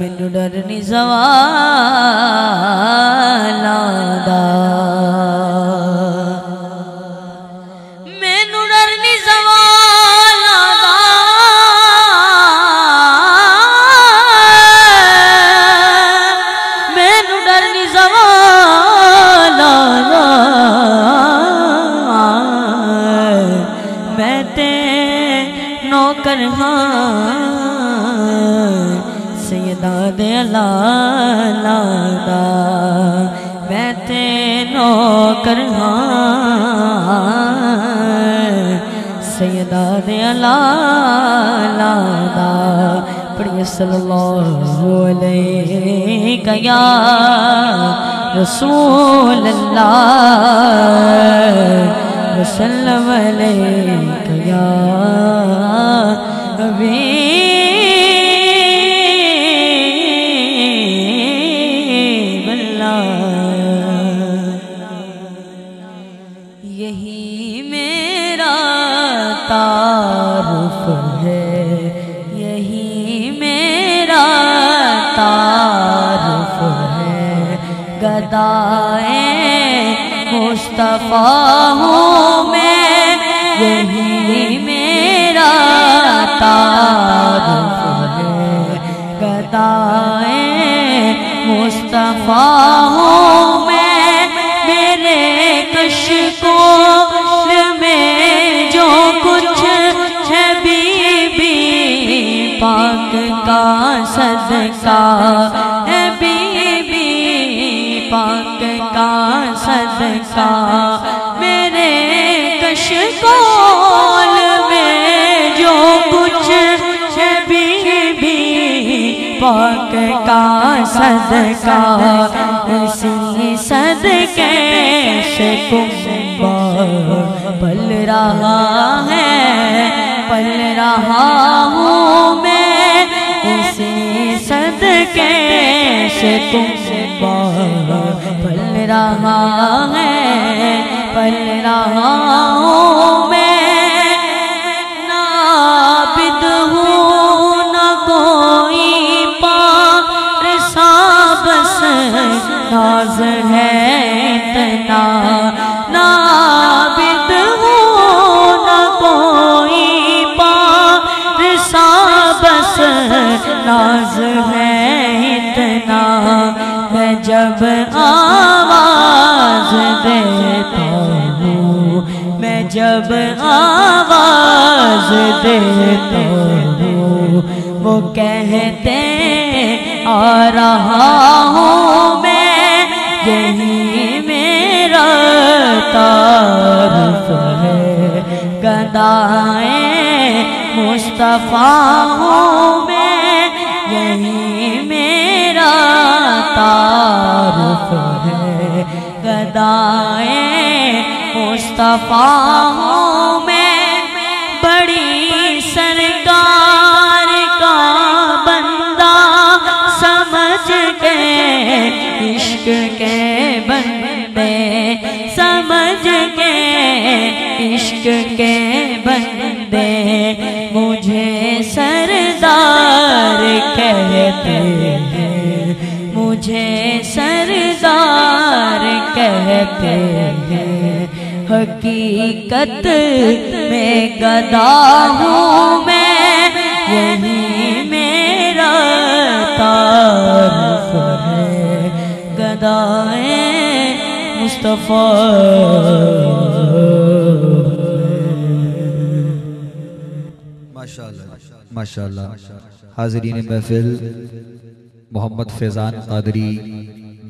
मैनू डर नहीं ज़वाला दा, मैनू डर नहीं ज़वाला दा, मैनू डर नहीं ज़वाला दा, मैं ते नौकर हां सैयदा दे लाला दा, मैं ते नौकर हां सैयदा दे लाला दा। पढ़िए सल्लल्लाहु अलैहि या रसूल अल्लाह वसल्लम अलैहि या हबीब यही मेरा तारुफ है, यही मेरा तारुफ है, गदा ए मुस्तफा हूँ मैं, यही मेरा तारुफ है, गदा ए मुस्तफा हूँ मैं। मेरे कश्कोल में जो कुछ है बीबी पाक का सदका है, बीबी पाक का सदका। मेरे कश्कोल में जो कुछ है बीबी पाक का सदका, इसी सदके से कुंबा पल रहा है, पल रहा हूँ मैं, इसी सदके से कुंबा पल रहा है, पल रहा हूँ मैं। ना आबिद हूँ ना कोई पार सा, बस नाज है इतना, ना आबिद हूँ ना कोई पार सा, बस नाज है इतना। मैं जब आवाज देता हूँ, मैं जब आवाज देता हूँ, वो कहते आ रहा हूँ मैं, यही मेरा तारुफ है, गदा ए मुस्तफा हूँ मैं, यही मेरा तारुफ है, गदा ए मुस्तफा हूँ मैं। बड़ी सरकार का बंदा समझ के इश्क के बंदे, समझ के इश्क के बंदे, मुझे सरदार कहते हैं, मुझे सरदार कहते हैं। हकीकत में गदा हूँ मैं, यही मेरा तारुफ है, गदा ए मुस्तफा है। माशाल्लाह माशाल्लाह। हाज़रीन महफिल, मोहम्मद फैज़ान क़ादरी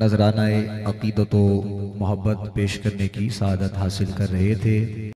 नजराना अक़ीदत व मोहब्बत पेश करने की सआदत हासिल कर रहे थे।